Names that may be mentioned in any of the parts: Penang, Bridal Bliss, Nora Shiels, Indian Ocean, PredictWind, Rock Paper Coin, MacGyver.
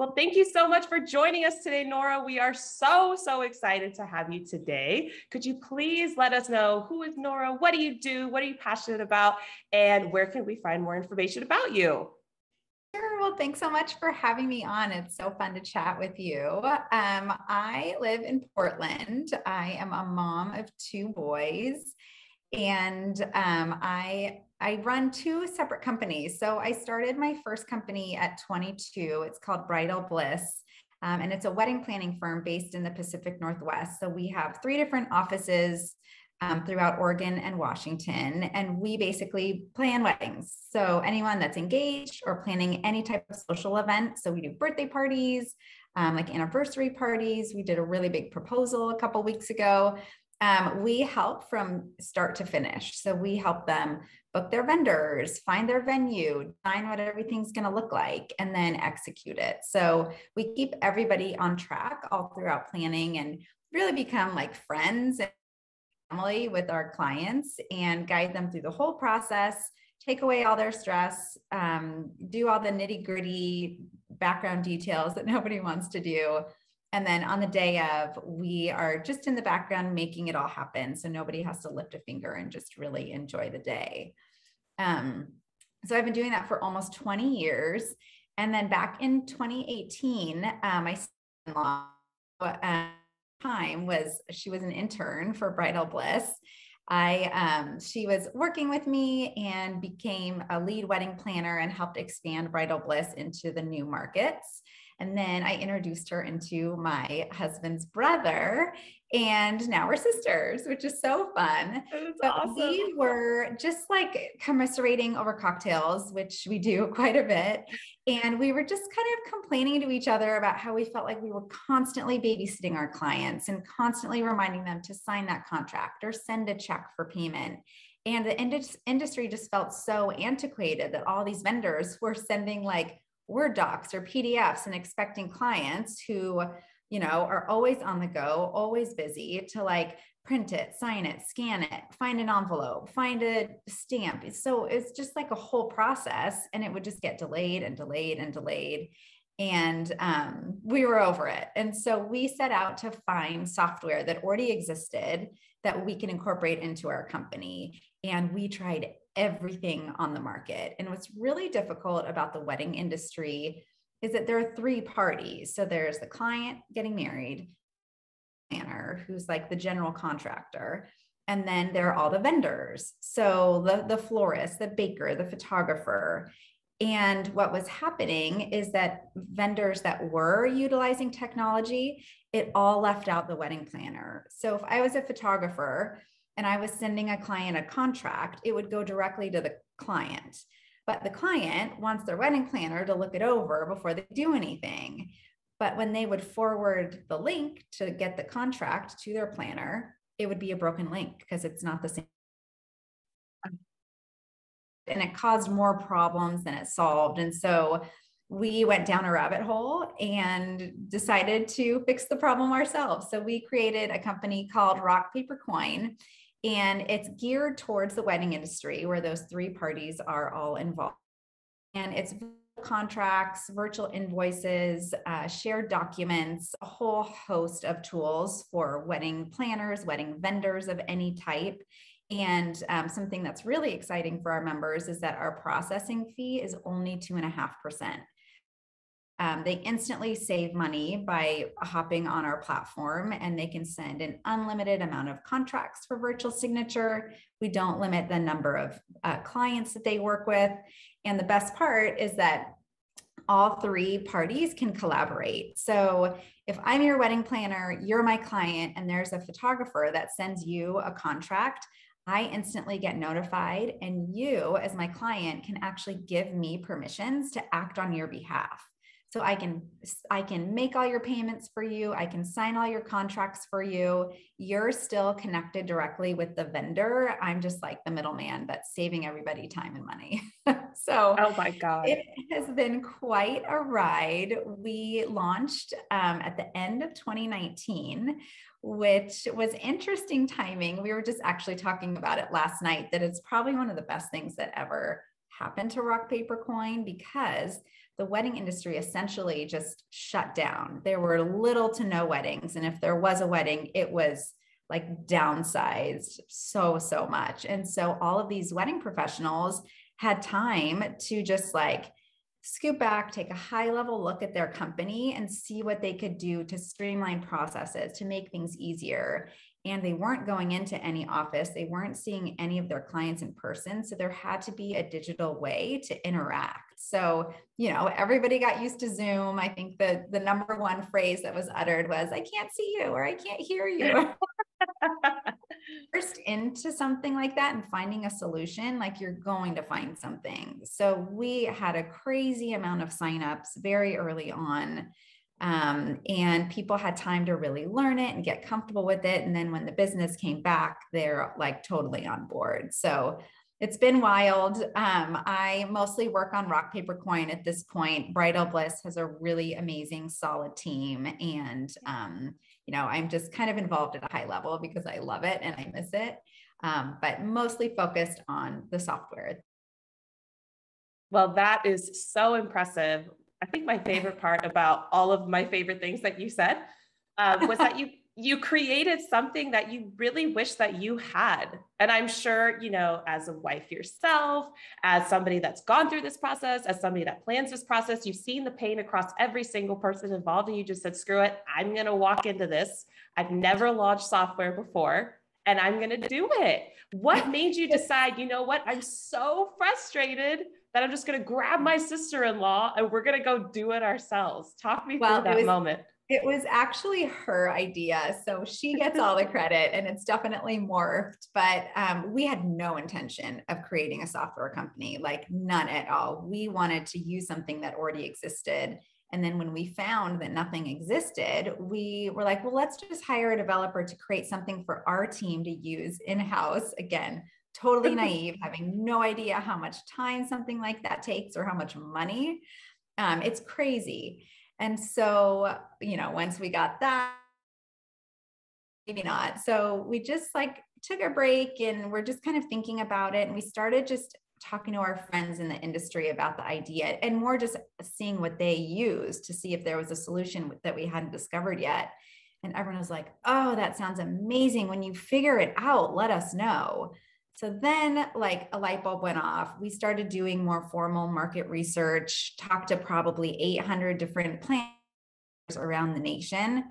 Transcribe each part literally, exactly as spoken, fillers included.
Well, thank you so much for joining us today, Nora. We are so, so excited to have you today. Could you please let us know, who is Nora? What do you do? What are you passionate about? And where can we find more information about you? Sure. Well, thanks so much for having me on. It's so fun to chat with you. Um, I live in Portland. I am a mom of two boys, and um, I I run two separate companies. So I started my first company at twenty-two. It's called Bridal Bliss, um, and it's a wedding planning firm based in the Pacific Northwest. So we have three different offices um, throughout Oregon and Washington, and we basically plan weddings. So anyone that's engaged or planning any type of social event. So we do birthday parties, um, like anniversary parties. We did a really big proposal a couple weeks ago. Um, we help from start to finish. So we help them book their vendors, find their venue, design what everything's going to look like, and then execute it. So we keep everybody on track all throughout planning and really become like friends and family with our clients and guide them through the whole process, take away all their stress, um, do all the nitty gritty background details that nobody wants to do. And then on the day of, we are just in the background making it all happen. So nobody has to lift a finger and just really enjoy the day. Um, so I've been doing that for almost twenty years. And then back in twenty eighteen, um, my sister-in-law at the time was, she was an intern for Bridal Bliss. I, um, she was working with me and became a lead wedding planner and helped expand Bridal Bliss into the new markets. And then I introduced her into my husband's brother, and now we're sisters, which is so fun. That's but awesome. We were just like commiserating over cocktails, which we do quite a bit. And we were just kind of complaining to each other about how we felt like we were constantly babysitting our clients and constantly reminding them to sign that contract or send a check for payment. And the ind- industry just felt so antiquated that all these vendors were sending like Word docs or P D Fs and expecting clients who, you know, are always on the go, always busy, to like print it, sign it, scan it, find an envelope, find a stamp. So it's just like a whole process, and it would just get delayed and delayed and delayed. And um, we were over it. And so we set out to find software that already existed that we can incorporate into our company. And we tried everything on the market. And what's really difficult about the wedding industry is that there are three parties. So there's the client getting married, planner, who's like the general contractor, and then there are all the vendors. So the, the florist, the baker, the photographer. And what was happening is that vendors that were utilizing technology, it all left out the wedding planner. So if I was a photographer and I was sending a client a contract, it would go directly to the client. But the client wants their wedding planner to look it over before they do anything. But when they would forward the link to get the contract to their planner, it would be a broken link because it's not the same. And it caused more problems than it solved. And so we went down a rabbit hole and decided to fix the problem ourselves. So we created a company called Rock Paper Coin, and it's geared towards the wedding industry where those three parties are all involved. And it's contracts, virtual invoices, uh, shared documents, a whole host of tools for wedding planners, wedding vendors of any type. And um, something that's really exciting for our members is that our processing fee is only two and a half percent. Um, they instantly save money by hopping on our platform, and they can send an unlimited amount of contracts for virtual signature. We don't limit the number of uh, clients that they work with. And the best part is that all three parties can collaborate. So if I'm your wedding planner, you're my client, and there's a photographer that sends you a contract, I instantly get notified, and you as my client can actually give me permissions to act on your behalf. So I can, I can make all your payments for you. I can sign all your contracts for you. You're still connected directly with the vendor. I'm just like the middleman that's saving everybody time and money. So oh my God, it has been quite a ride. We launched um, at the end of twenty nineteen, which was interesting timing. We were just actually talking about it last night, that it's probably one of the best things that ever happen to Rock Paper Coin because the wedding industry essentially just shut down. There were little to no weddings. And if there was a wedding, it was like downsized so, so much. And so all of these wedding professionals had time to just like scoop back, take a high level look at their company and see what they could do to streamline processes, to make things easier. And they weren't going into any office. They weren't seeing any of their clients in person. So there had to be a digital way to interact. So, you know, everybody got used to Zoom. I think the, the number one phrase that was uttered was, I can't see you, or I can't hear you. First into something like that and finding a solution, like you're going to find something. So we had a crazy amount of signups very early on. Um, and people had time to really learn it and get comfortable with it. And then when the business came back, they're like totally on board. So it's been wild. Um, I mostly work on Rock Paper Coin at this point. Bridal Bliss has a really amazing, solid team. And, um, you know, I'm just kind of involved at a high level because I love it and I miss it. Um, but mostly focused on the software. Well, that is so impressive. I think my favorite part about all of my favorite things that you said uh, was that you you created something that you really wish that you had. And I'm sure, you know, as a wife yourself, as somebody that's gone through this process, as somebody that plans this process, you've seen the pain across every single person involved, and you just said, screw it, I'm going to walk into this. I've never launched software before, and I'm going to do it. What made you decide, you know what, I'm so frustrated that I'm just going to grab my sister-in-law and we're going to go do it ourselves? Talk me well, through that it was, moment. It was actually her idea. So she gets all the credit, and it's definitely morphed, but um, we had no intention of creating a software company, like none at all. We wanted to use something that already existed. And then when we found that nothing existed, we were like, well, let's just hire a developer to create something for our team to use in-house. Again, totally naive, having no idea how much time something like that takes or how much money. Um, it's crazy. And so, you know, once we got that, maybe not. So we just like took a break and we're just kind of thinking about it. And we started just talking to our friends in the industry about the idea and more just seeing what they use to see if there was a solution that we hadn't discovered yet. And everyone was like, oh, that sounds amazing. When you figure it out, let us know. So then like a light bulb went off. We started doing more formal market research, talked to probably eight hundred different planners around the nation,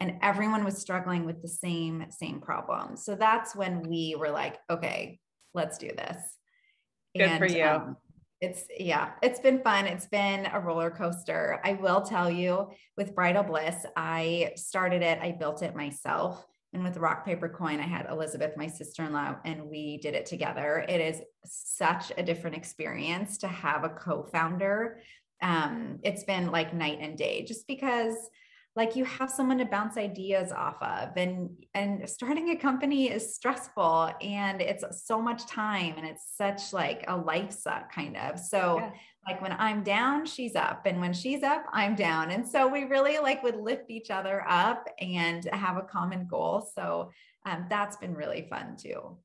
and everyone was struggling with the same, same problem. So that's when we were like, okay, let's do this. Good and, for you. Um, it's, yeah, it's been fun. It's been a roller coaster. I will tell you with Bridal Bliss, I started it, I built it myself. And with Rock Paper Coin, I had Elizabeth, my sister-in-law, and we did it together. It is such a different experience to have a co-founder. Um, it's been like night and day, just because like you have someone to bounce ideas off of, and, and starting a company is stressful and it's so much time and it's such like a life suck kind of. So yeah. Like when I'm down, she's up, and when she's up, I'm down. And so we really like would lift each other up and have a common goal. So um, that's been really fun too.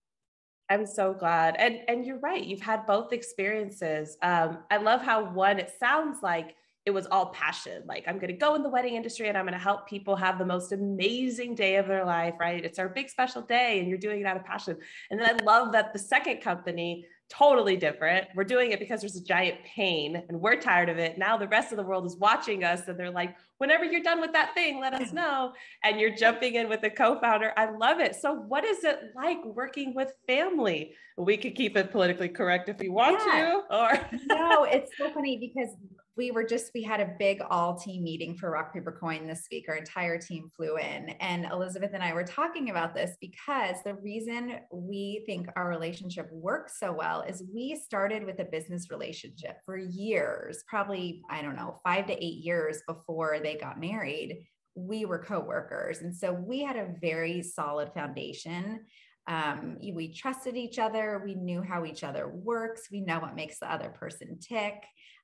I'm so glad. And, and you're right. You've had both experiences. Um, I love how one, it sounds like it was all passion. Like I'm going to go in the wedding industry and I'm going to help people have the most amazing day of their life, right? It's our big special day and you're doing it out of passion. And then I love that the second company, totally different. We're doing it because there's a giant pain and we're tired of it. Now the rest of the world is watching us and they're like, whenever you're done with that thing, let us know. And you're jumping in with a co-founder. I love it. So what is it like working with family? We could keep it politically correct if you want yeah. to, or. No, it's so funny because we were just, we had a big all team meeting for Rock Paper Coin this week. Our entire team flew in, and Elizabeth and I were talking about this because the reason we think our relationship works so well is we started with a business relationship for years, probably, I don't know, five to eight years before they got married. We were coworkers. And so we had a very solid foundation. Um, we trusted each other. We knew how each other works. We know what makes the other person tick.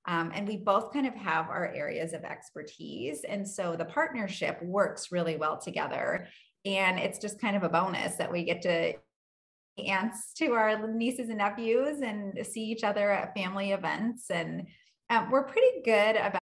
Um, and we both kind of have our areas of expertise. And so the partnership works really well together. And it's just kind of a bonus that we get to aunts to our nieces and nephews and see each other at family events. And um, we're pretty good about